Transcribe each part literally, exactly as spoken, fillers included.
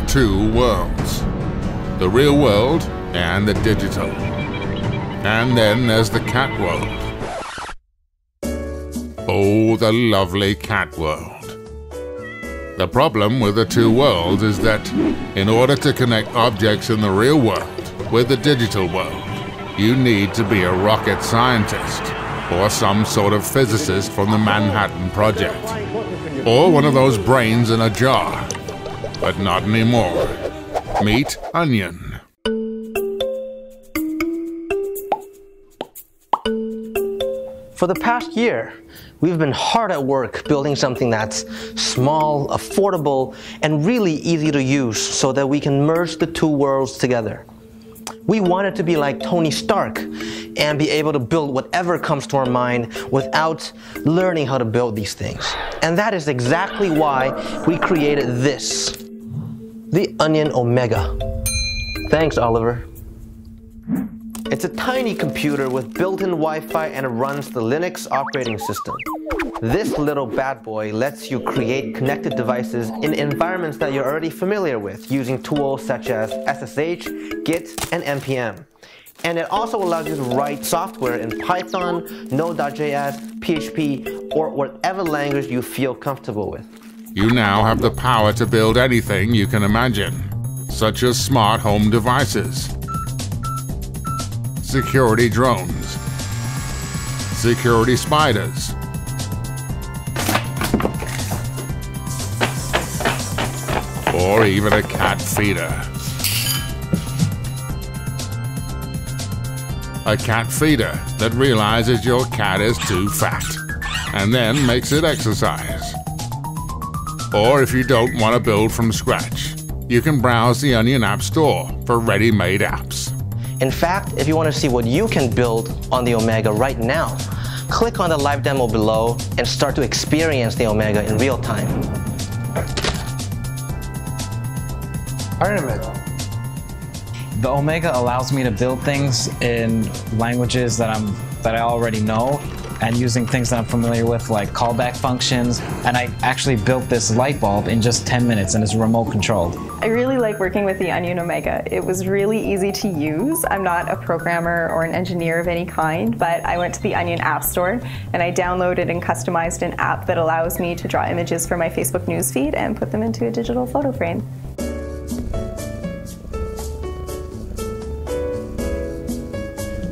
are two worlds, the real world and the digital. And then there's the cat world. Oh, the lovely cat world. The problem with the two worlds is that in order to connect objects in the real world with the digital world, you need to be a rocket scientist or some sort of physicist from the Manhattan Project, or one of those brains in a jar. But not anymore. Meet Onion. For the past year, we've been hard at work building something that's small, affordable, and really easy to use so that we can merge the two worlds together. We wanted to be like Tony Stark and be able to build whatever comes to our mind without learning how to build these things. And that is exactly why we created this, the Onion Omega. Thanks, Oliver. It's a tiny computer with built-in Wi-Fi, and it runs the Linux operating system. This little bad boy lets you create connected devices in environments that you're already familiar with using tools such as S S H, Git, and N P M. And it also allows you to write software in Python, Node dot J S, P H P, or whatever language you feel comfortable with. You now have the power to build anything you can imagine, such as smart home devices, security drones, security spiders, or even a cat feeder. A cat feeder that realizes your cat is too fat and then makes it exercise. Or if you don't want to build from scratch, you can browse the Onion App Store for ready-made apps. In fact, if you want to see what you can build on the Omega right now, click on the live demo below and start to experience the Omega in real time. Iron Man. The Omega allows me to build things in languages that I'm that I already know, and using things that I'm familiar with, like callback functions. And I actually built this light bulb in just ten minutes, and it's remote controlled. I really like working with the Onion Omega. It was really easy to use. I'm not a programmer or an engineer of any kind, but I went to the Onion App Store and I downloaded and customized an app that allows me to draw images for my Facebook newsfeed and put them into a digital photo frame.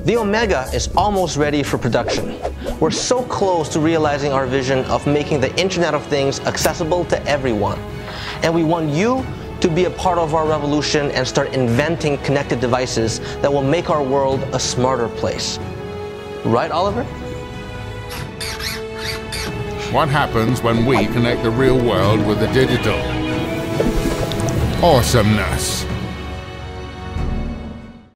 The Omega is almost ready for production. We're so close to realizing our vision of making the Internet of Things accessible to everyone. And we want you to be a part of our revolution and start inventing connected devices that will make our world a smarter place. Right, Oliver? What happens when we connect the real world with the digital? Awesomeness.